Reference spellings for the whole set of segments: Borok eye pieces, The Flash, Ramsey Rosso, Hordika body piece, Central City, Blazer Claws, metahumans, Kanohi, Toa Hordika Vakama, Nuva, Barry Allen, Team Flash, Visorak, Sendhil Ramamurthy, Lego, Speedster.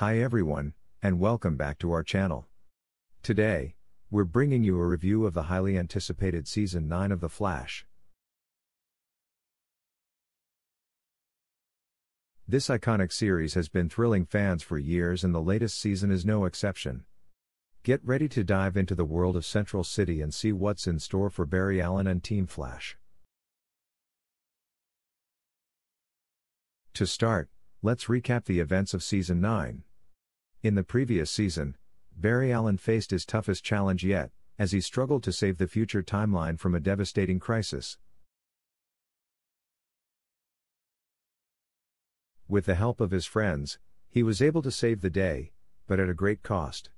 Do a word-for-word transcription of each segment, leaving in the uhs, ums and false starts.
Hi everyone, and welcome back to our channel. Today, we're bringing you a review of the highly anticipated Season nine of The Flash. This iconic series has been thrilling fans for years, and the latest season is no exception. Get ready to dive into the world of Central City and see what's in store for Barry Allen and Team Flash. To start, let's recap the events of Season nine. In the previous season, Barry Allen faced his toughest challenge yet, as he struggled to save the future timeline from a devastating crisis. With the help of his friends, he was able to save the day, but at a great cost.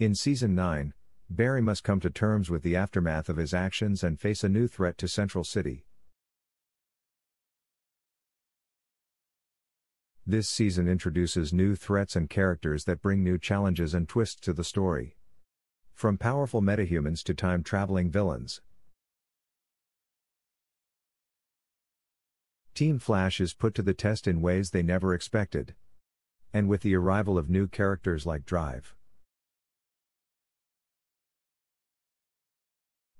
In Season nine, Barry must come to terms with the aftermath of his actions and face a new threat to Central City. This season introduces new threats and characters that bring new challenges and twists to the story. From powerful metahumans to time-traveling villains. Team Flash is put to the test in ways they never expected. And with the arrival of new characters like Drive,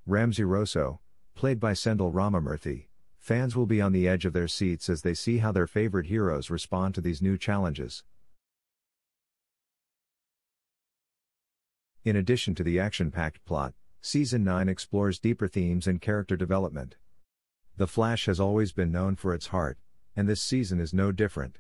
Ramsey Rosso, played by Sendhil Ramamurthy, fans will be on the edge of their seats as they see how their favorite heroes respond to these new challenges. In addition to the action-packed plot, Season nine explores deeper themes and character development. The Flash has always been known for its heart, and this season is no different.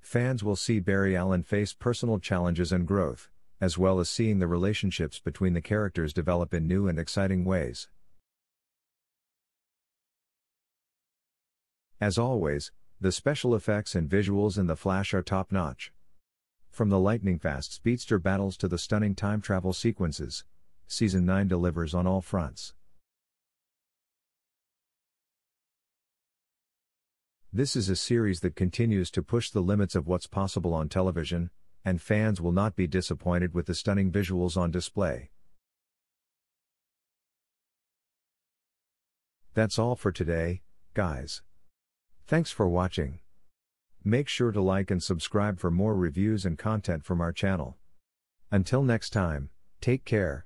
Fans will see Barry Allen face personal challenges and growth, as well as seeing the relationships between the characters develop in new and exciting ways. As always, the special effects and visuals in The Flash are top-notch. From the lightning-fast speedster battles to the stunning time travel sequences, Season nine delivers on all fronts. This is a series that continues to push the limits of what's possible on television, and fans will not be disappointed with the stunning visuals on display. That's all for today, guys. Thanks for watching. Make sure to like and subscribe for more reviews and content from our channel. Until next time, take care.